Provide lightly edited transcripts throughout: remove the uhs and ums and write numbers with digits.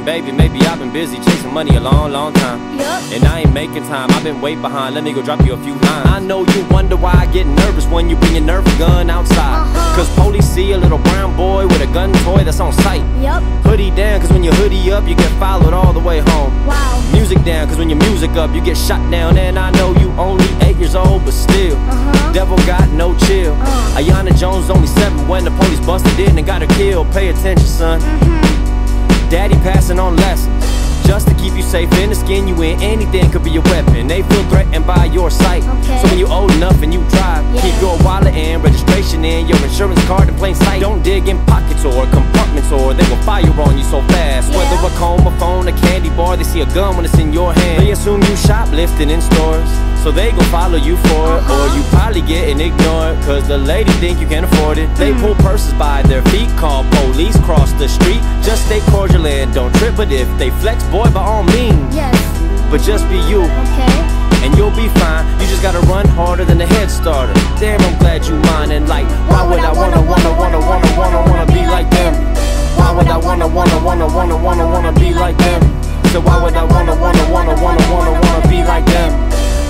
Listen, baby, maybe I've been busy chasing money a long, long time. Yep. And I ain't making time, I've been way behind. Let me go drop you a few lines. I know you wonder why I get nervous when you bring your Nerf gun outside. Cause police see a little brown boy with a gun toy that's on sight. Yep. Hoodie down, cause when you hoodie up, you get followed all the way home. Wow. Music down, cause when your music up, you get shot down. And I know you only 8 years old, but still, devil got no chill. Ayana Jones only 7 when the police busted in and got her killed. Pay attention, son. Daddy passing on lessons just to keep you safe in the skin you in. Anything could be a weapon. They feel threatened by your sight. So when you old enough and you drive, keep your wallet in, registration in, your insurance card in plain sight. Don't dig in pockets or compartments, or they will fire on you so fast. Whether a comb, a phone, a candy bar, they see a gun when it's in your hand. They assume you shoplifting in stores, so they gon' follow you for it. Or you probably getting ignored, cause the lady think you can't afford it. They pull purses by their feet, call police, cross the street. Just stay cordial and don't trip, but if they flex, boy, by all means. Yes. But just be you, and you'll be fine. You just gotta run harder than a head starter. Damn, I'm glad you mind. And like, why would I wanna be like them? Why would I wanna be like them? So why would I wanna be like them?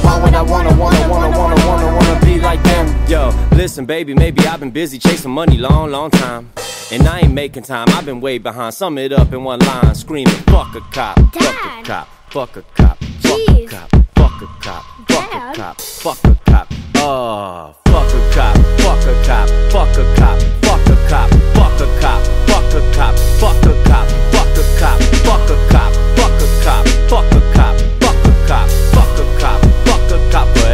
Why would I wanna be like them? Yo, listen, baby, maybe I've been busy chasing money long, long time. And I ain't making time, I've been way behind. Sum it up in one line, screaming, fuck a cop, fuck a cop, fuck a cop, fuck a cop, fuck a cop, fuck a cop, fuck a cop, fuck a cop, fuck a cop, fuck a cop, fuck a cop, fuck a cop, fuck a cop, fuck a cop, fuck a cop, fuck a cop, fuck a cop, fuck a cop, fuck a cop, fuck a cop, fuck a cop. For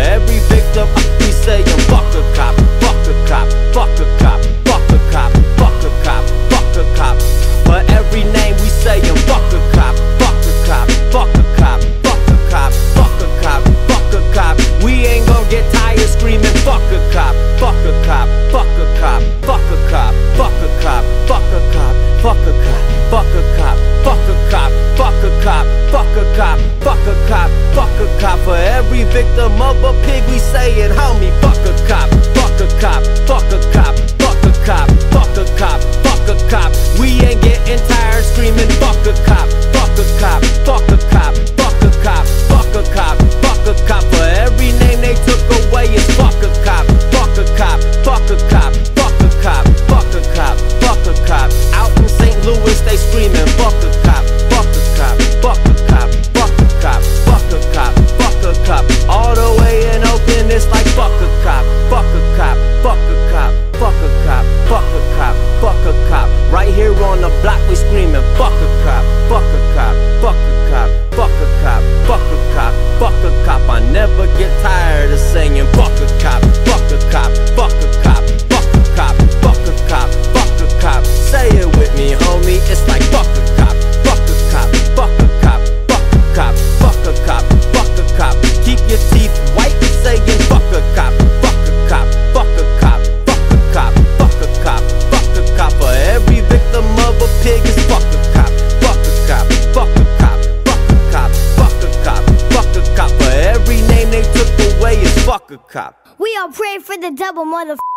every victim, we say fuck a cop, fuck a cop, fuck a cop, fuck a cop, fuck a cop, fuck a cop. For every name we say fuck a cop, fuck a cop, fuck a cop, fuck a cop, fuck a cop, fuck a cop. We ain't gon' get tired screaming fuck a cop, fuck a cop, fuck a cop, fuck a cop, fuck a cop, fuck a cop, fuck a cop, fuck a cop, fuck a cop, fuck a cop, fuck a cop, fuck a cop, fuck a cop. For every victim of a pig we saying homie fuck a cop, fuck a cop, fuck a cop, fuck a cop, fuck a cop, fuck a cop. We ain't getting tired screaming fuck a cop, fuck a cop, fuck a cop, fuck a cop, fuck a cop, fuck a cop. For every name they took away is fuck a cop, fuck a cop, fuck a cop, fuck a cop, fuck a cop, fuck a cop. Out in St. Louis they screaming fuck a cop, fuck a cop, fuck a cop, fuck a cop, fuck a cop, fuck a cop. All the way in Oakland it's like fuck a cop, fuck a cop, fuck a cop, fuck a cop, fuck a cop, fuck a cop. Right here on the block we screaming fuck a cop, fuck a cop, fuck a cop, fuck a cop, fuck a cop, fuck a cop. I never get tired of singing fuck a cop, fuck a cop, fuck a cop, fuck a cop, fuck a cop, fuck a cop. Say it with me, homie, it's like fuck a cop, fuck a cop, fuck a cop, fuck a cop, fuck a cop, fuck a cop. Keep your teeth white saying fuck a cop, fuck a cop, fuck a cop, fuck a cop, fuck a cop, fuck a cop. For every victim of a pig is fuck a cop, fuck a cop, fuck a cop, fuck a cop, fuck a cop, fuck a cop. For every name they took away is fuck a cop. We all pray for the double motherfucker.